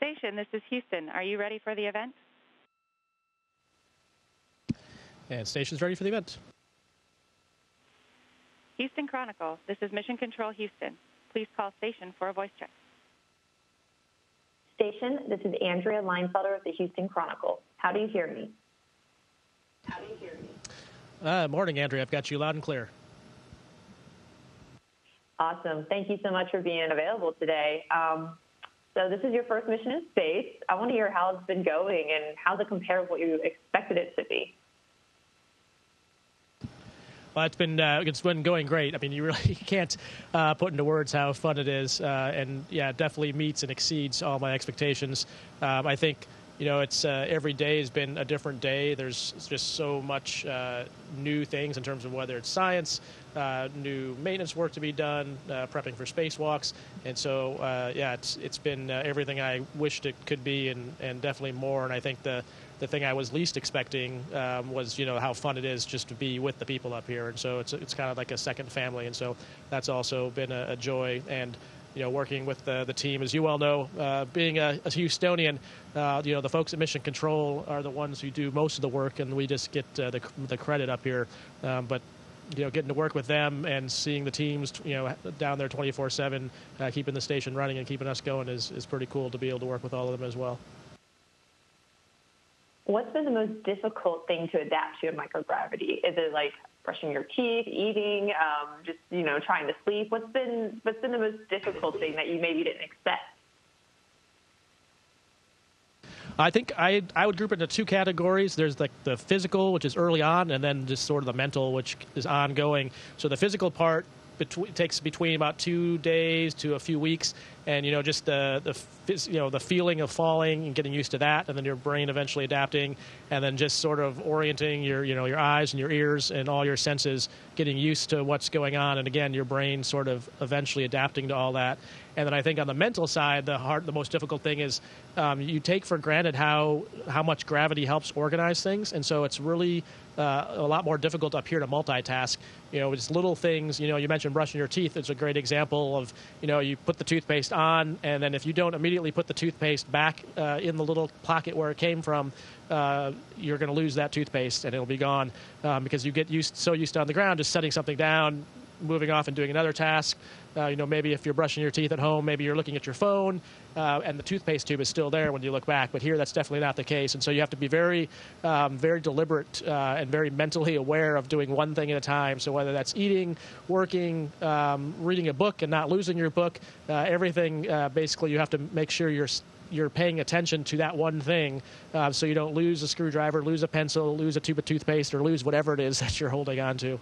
station. This is Houston. Are you ready for the event? And station's ready for the event. Houston Chronicle, this is Mission Control Houston. Please call station for a voice check. Station, this is Andrea Leinfelder of the Houston Chronicle. How do you hear me? Morning, Andrea. I've got you loud and clear. Awesome. Thank you so much for being available today. So this is your first mission in space. I want to hear how it's been going and how does it compare with what you expected it to be. Well, it's been going great. I mean, you really can't put into words how fun it is, and yeah, it definitely meets and exceeds all my expectations. I think, you know, it's every day has been a different day. There's just so much new things in terms of whether it's science, new maintenance work to be done, prepping for spacewalks, and so yeah, it's been everything I wished it could be, and definitely more. And I think the thing I was least expecting was, you know, how fun it is just to be with the people up here, and so it's kind of like a second family, and so that's also been a joy. And you know, working with the team, as you well know, being a Houstonian, you know, the folks at Mission Control are the ones who do most of the work, and we just get the credit up here. But, you know, getting to work with them and seeing the teams, you know, down there 24/7, keeping the station running and keeping us going is pretty cool to be able to work with all of them as well. What's been the most difficult thing to adapt to in microgravity? Is it like brushing your teeth, eating, just, you know, trying to sleep? What's been the most difficult thing that you maybe didn't expect? I think I would group it into two categories. There's like the physical, which is early on, and then just sort of the mental, which is ongoing. So the physical part takes between about 2 days to a few weeks, and you know, just the feeling of falling and getting used to that, and then your brain eventually adapting, and then just sort of orienting your eyes and your ears and all your senses, getting used to what's going on, and again your brain sort of eventually adapting to all that. And then I think on the mental side, the most difficult thing is you take for granted how much gravity helps organize things, and so it's really a lot more difficult up here to multitask. You know, it's little things. You know, you mentioned brushing your teeth. It's a great example of, you know, you put the toothpaste on, and then if you don't immediately put the toothpaste back in the little pocket where it came from, you're going to lose that toothpaste and it'll be gone, because you get used to on the ground just setting something down, moving off and doing another task. You know, maybe if you're brushing your teeth at home, maybe you're looking at your phone, and the toothpaste tube is still there when you look back. But here, that's definitely not the case. And so you have to be very, very deliberate and very mentally aware of doing one thing at a time. So whether that's eating, working, reading a book and not losing your book, everything, basically you have to make sure you're paying attention to that one thing, so you don't lose a screwdriver, lose a pencil, lose a tube of toothpaste, or lose whatever it is that you're holding on to.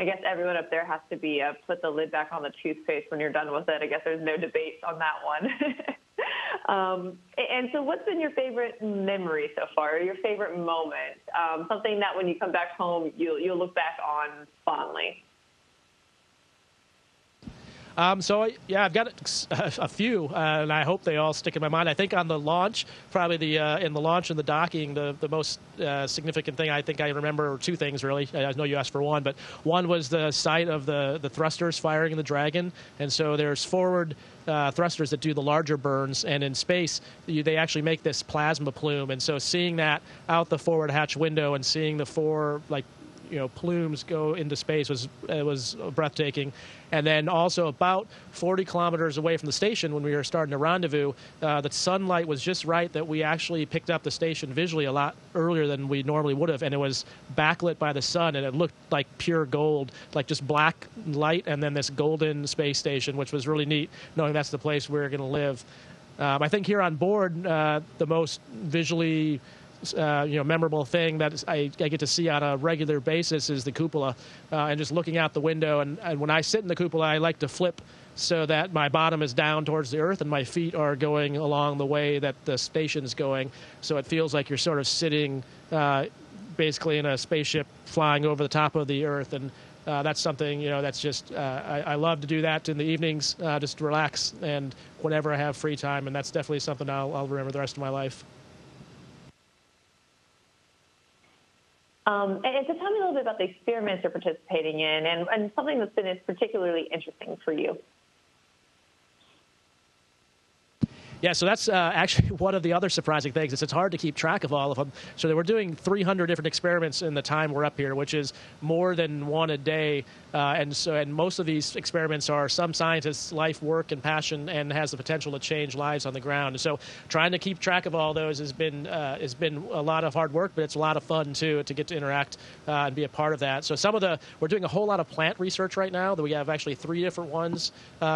I guess everyone up there has to be put the lid back on the toothpaste when you're done with it. I guess there's no debate on that one. And so what's been your favorite memory so far, or your favorite moment, something that when you come back home, you'll look back on fondly? I've got a few, and I hope they all stick in my mind. I think on the launch, probably the docking, the most significant thing I think I remember, or two things really. I know you asked for one, but one was the sight of the thrusters firing in the Dragon. And so there's forward thrusters that do the larger burns, and in space they actually make this plasma plume. And so seeing that out the forward hatch window and seeing the four, like, you know, plumes go into space was breathtaking. And then also about 40 kilometers away from the station, when we were starting to rendezvous, the sunlight was just right that we actually picked up the station visually a lot earlier than we normally would have, and it was backlit by the sun, and it looked like pure gold, like just black light, and then this golden space station, which was really neat, knowing that's the place we were going to live. I think here on board, the most visually memorable thing that I get to see on a regular basis is the cupola, and just looking out the window. And when I sit in the cupola, I like to flip so that my bottom is down towards the earth and my feet are going along the way that the station's going. So it feels like you're sort of sitting basically in a spaceship flying over the top of the earth. And that's something, you know, that's just I love to do that in the evenings, just to relax and whenever I have free time. And that's definitely something I'll remember the rest of my life. And so tell me a little bit about the experiments you're participating in and something that's been particularly interesting for you. Yeah, so that's actually one of the other surprising things is it's hard to keep track of all of them. So we're doing 300 different experiments in the time we're up here, which is more than one a day. And most of these experiments are some scientist's life, work, and passion, and has the potential to change lives on the ground. And so trying to keep track of all those has been a lot of hard work, but it's a lot of fun too to get to interact and be a part of that. So we're doing a whole lot of plant research right now. That we have actually 3 different ones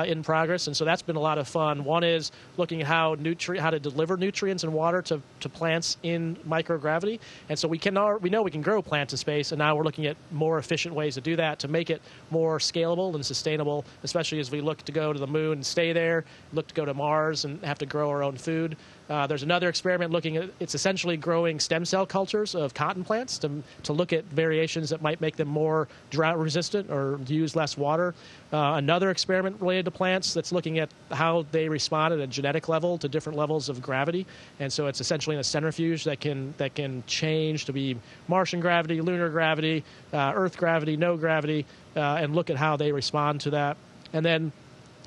in progress, and so that's been a lot of fun. One is looking at how to deliver nutrients and water to plants in microgravity, and so we know we can grow plants in space, and now we're looking at more efficient ways to do that to make it more scalable and sustainable, especially as we look to go to the moon and stay there, look to go to Mars and have to grow our own food. There's another experiment looking at, it's essentially growing stem cell cultures of cotton plants to look at variations that might make them more drought resistant or use less water. Another experiment related to plants that's looking at how they respond at a genetic level to different levels of gravity. And so it's essentially in a centrifuge that can change to be Martian gravity, lunar gravity, Earth gravity, no gravity, and look at how they respond to that. And then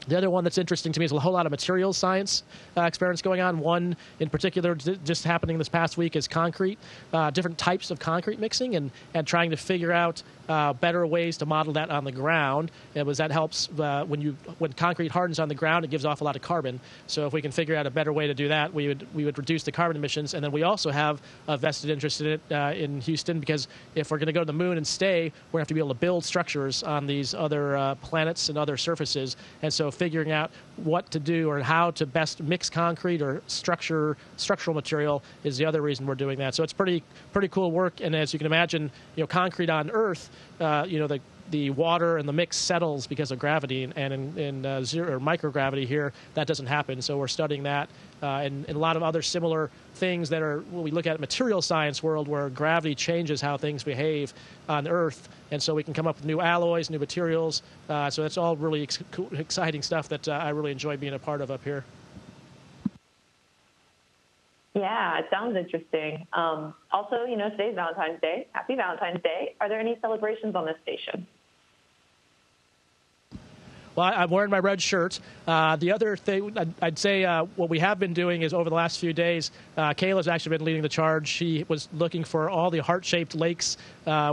the other one that's interesting to me is a whole lot of materials science experiments going on. One in particular just happening this past week is concrete, different types of concrete mixing and trying to figure out better ways to model that on the ground. That helps when concrete hardens on the ground, it gives off a lot of carbon. So if we can figure out a better way to do that, we would reduce the carbon emissions. And then we also have a vested interest in it in Houston, because if we're going to go to the moon and stay, we're going to have to be able to build structures on these other planets and other surfaces. And so figuring out what to do or how to best mix concrete or structural material is the other reason we're doing that. So it's pretty cool work. And as you can imagine, concrete on Earth, the water and the mix settles because of gravity, and in zero or microgravity here, that doesn't happen. So we're studying that and a lot of other similar things that are what we look at material science world, where gravity changes how things behave on Earth. And so we can come up with new alloys, new materials. So that's all really exciting stuff that I really enjoy being a part of up here. Yeah, it sounds interesting. Also, today's Valentine's Day. Happy Valentine's Day. Are there any celebrations on this station? Well, I'm wearing my red shirt. The other thing I'd say what we have been doing is over the last few days, Kayla's actually been leading the charge. She was looking for all the heart-shaped lakes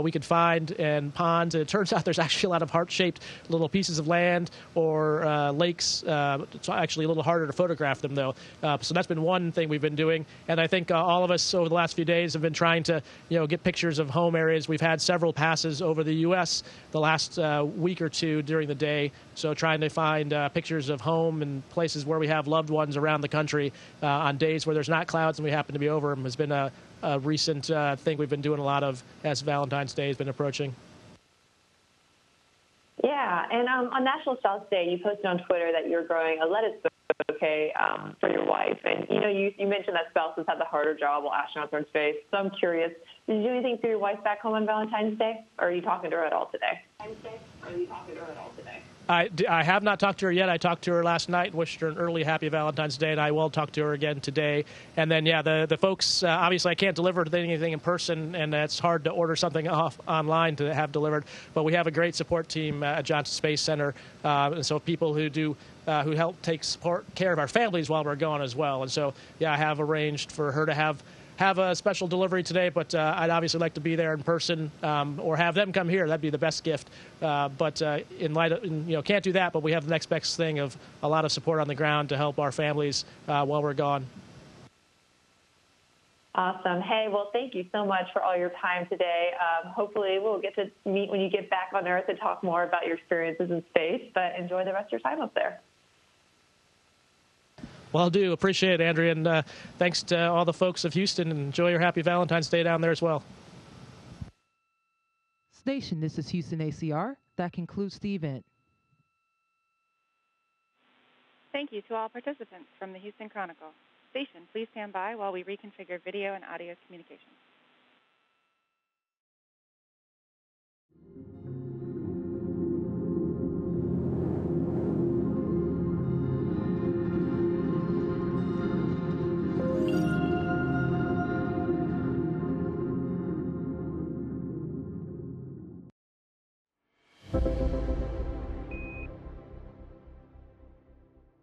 we could find and ponds. And it turns out there's actually a lot of heart-shaped little pieces of land or lakes. It's actually a little harder to photograph them, though. So that's been one thing we've been doing. And I think all of us over the last few days have been trying to get pictures of home areas. We've had several passes over the U.S. the last week or two during the day. So trying to find pictures of home and places where we have loved ones around the country on days where there's not clouds and we happen to be over them has been a recent thing we've been doing a lot of as Valentine's Day has been approaching. Yeah, and on National South Day, you posted on Twitter that you're growing a lettuce bouquet for your wife. And, you mentioned that spouses have the harder job while astronauts are in space. So I'm curious, did you do anything for your wife back home on Valentine's Day? Or are you talking to her at all today? I have not talked to her yet. I talked to her last night and wished her an early happy Valentine's Day, and I will talk to her again today. And then, yeah, the folks, obviously I can't deliver anything in person, and it's hard to order something off online to have delivered. But we have a great support team at Johnson Space Center, and so people who help take care of our families while we're gone as well. And so, yeah, I have arranged for her to have a special delivery today, but I'd obviously like to be there in person or have them come here. That'd be the best gift. But in light of, can't do that, but we have the next best thing of a lot of support on the ground to help our families while we're gone. Awesome. Hey, well, thank you so much for all your time today. Hopefully we'll get to meet when you get back on Earth and talk more about your experiences in space, but enjoy the rest of your time up there. Well, I do appreciate it, Andrea, and thanks to all the folks of Houston. Enjoy your happy Valentine's Day down there as well. Station, this is Houston ACR. That concludes the event. Thank you to all participants from the Houston Chronicle. Station, please stand by while we reconfigure video and audio communications.